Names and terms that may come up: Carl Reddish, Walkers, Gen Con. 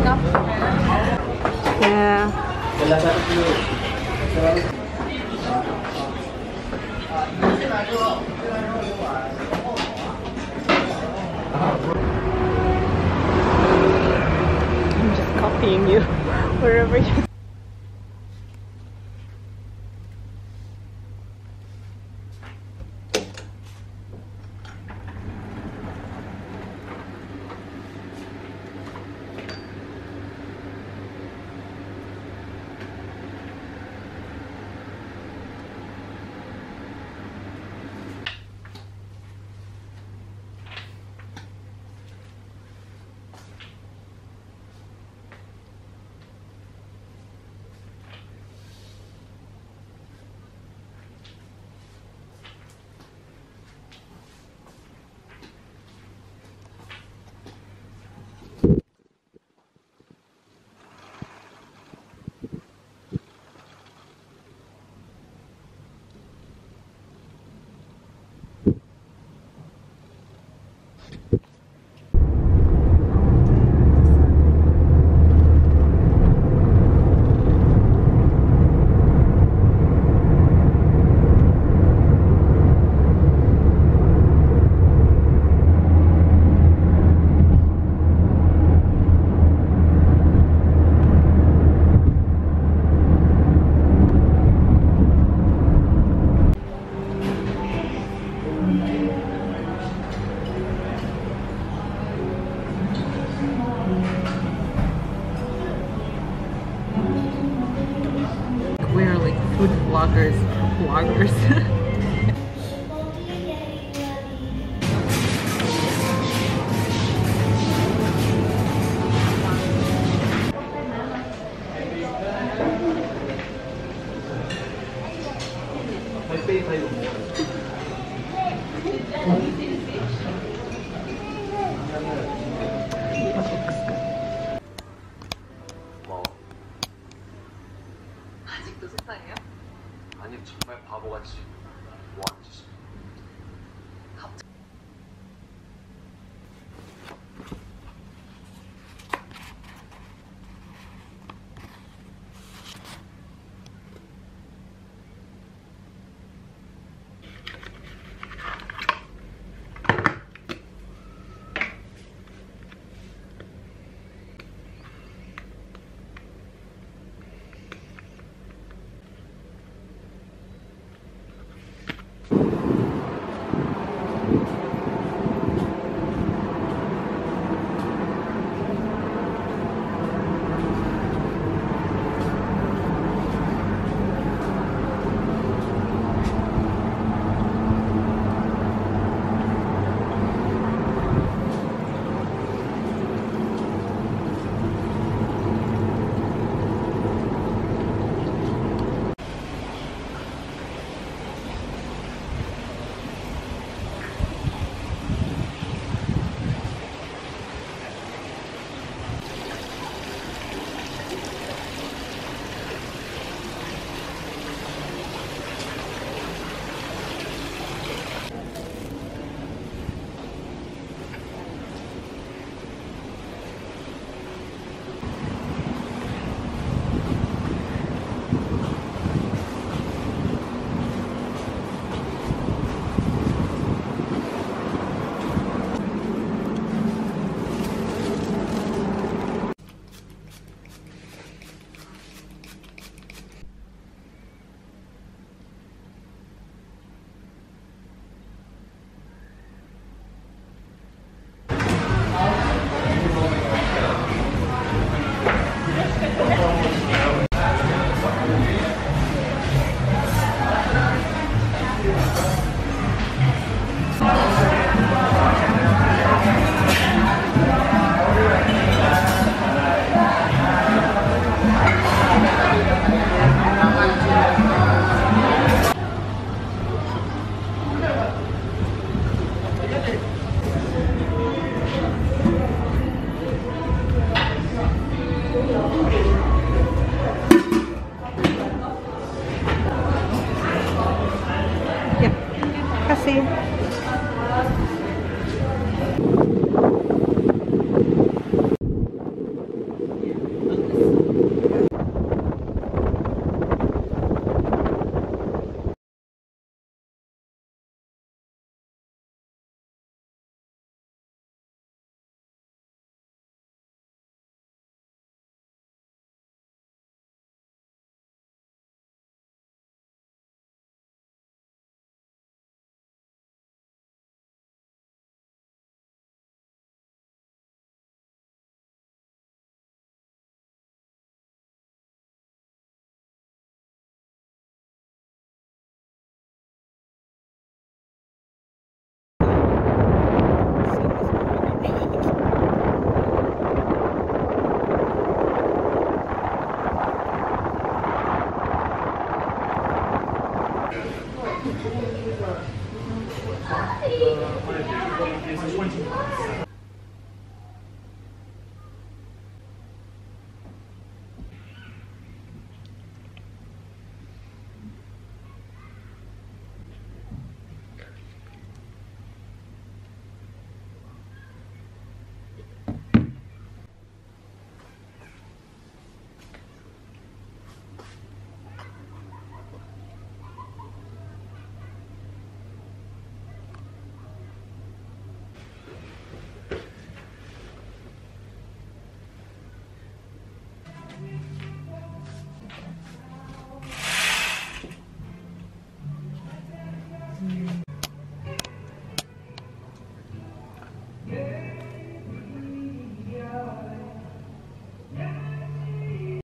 enough. Yeah. I'm just copying you wherever you. Walkers. It's 20.